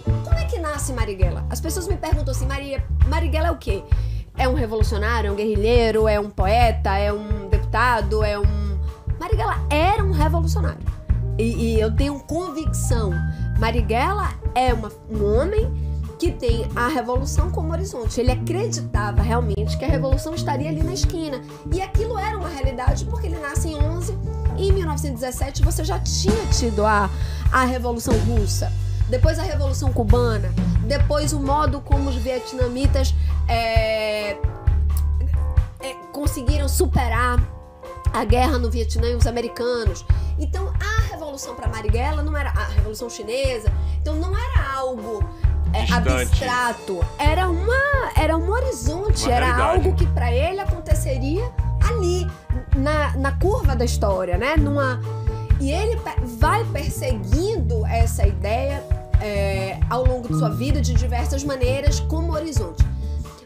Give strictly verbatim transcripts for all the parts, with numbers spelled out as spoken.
Como é que nasce Marighella? As pessoas me perguntam assim, Maria, Marighella é o quê? É um revolucionário, é um guerrilheiro, é um poeta, é um deputado, é um... Marighella era um revolucionário. E, e eu tenho convicção, Marighella é uma, um homem que tem a revolução como horizonte. Ele acreditava realmente que a revolução estaria ali na esquina. E aquilo era uma realidade porque ele nasce em onze e em mil novecentos e dezessete você já tinha tido a, a Revolução Russa. Depois a Revolução Cubana, depois o modo como os vietnamitas é, é, conseguiram superar a guerra no Vietnã e os americanos. Então a Revolução para Marighella não era a Revolução Chinesa, então não era algo é, abstrato, era, uma, era um horizonte, uma era realidade. Algo que para ele aconteceria ali, na, na curva da história, né? Numa, e ele vai perseguindo essa ideia É, ao longo de sua vida, de diversas maneiras, como horizonte.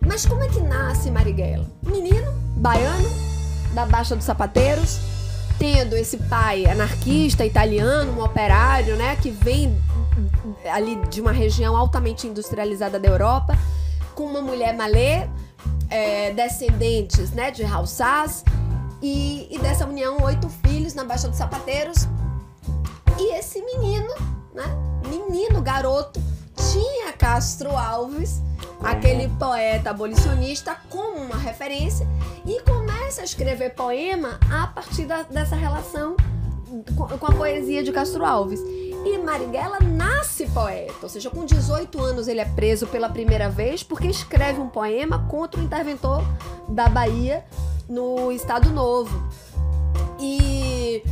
Mas como é que nasce Marighella? Menino, baiano, da Baixa dos Sapateiros, tendo esse pai anarquista, italiano, um operário, né, que vem ali de uma região altamente industrializada da Europa, com uma mulher malê, é, descendentes, né, de hauçás, e, e dessa união, oito filhos na Baixa dos Sapateiros. E esse menino, né, menino, garoto, tinha Castro Alves, aquele poeta abolicionista, como uma referência, e começa a escrever poema a partir da, dessa relação com a poesia de Castro Alves. E Marighella nasce poeta, ou seja, com dezoito anos ele é preso pela primeira vez porque escreve um poema contra o interventor da Bahia no Estado Novo. E...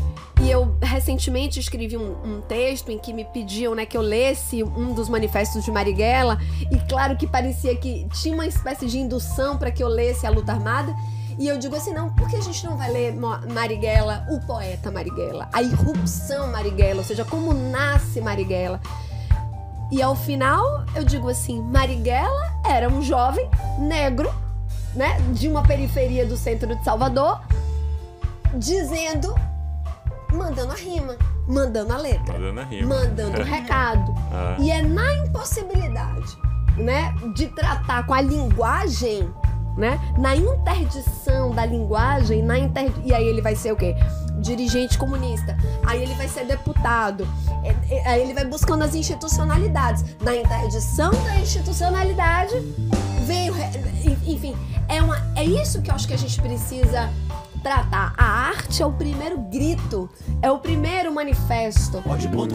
E eu recentemente escrevi um, um texto em que me pediam, né, que eu lesse um dos manifestos de Marighella, e claro que parecia que tinha uma espécie de indução para que eu lesse a luta armada, e eu digo assim, não, por que a gente não vai ler Marighella, o poeta Marighella, a irrupção Marighella, ou seja, como nasce Marighella? E ao final eu digo assim, Marighella era um jovem negro, né, de uma periferia do centro de Salvador, dizendo... mandando a rima, mandando a letra, mandando a rima, mandando o recado. Ah. E é na impossibilidade, né, de tratar com a linguagem, né, na interdição da linguagem, na inter... e aí ele vai ser o quê? Dirigente comunista, aí ele vai ser deputado, aí ele vai buscando as institucionalidades. Na interdição da institucionalidade, veio... Enfim, é, uma... é isso que eu acho que a gente precisa... tratar. A arte é o primeiro grito, é o primeiro manifesto. Pode, pode.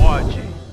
Pode.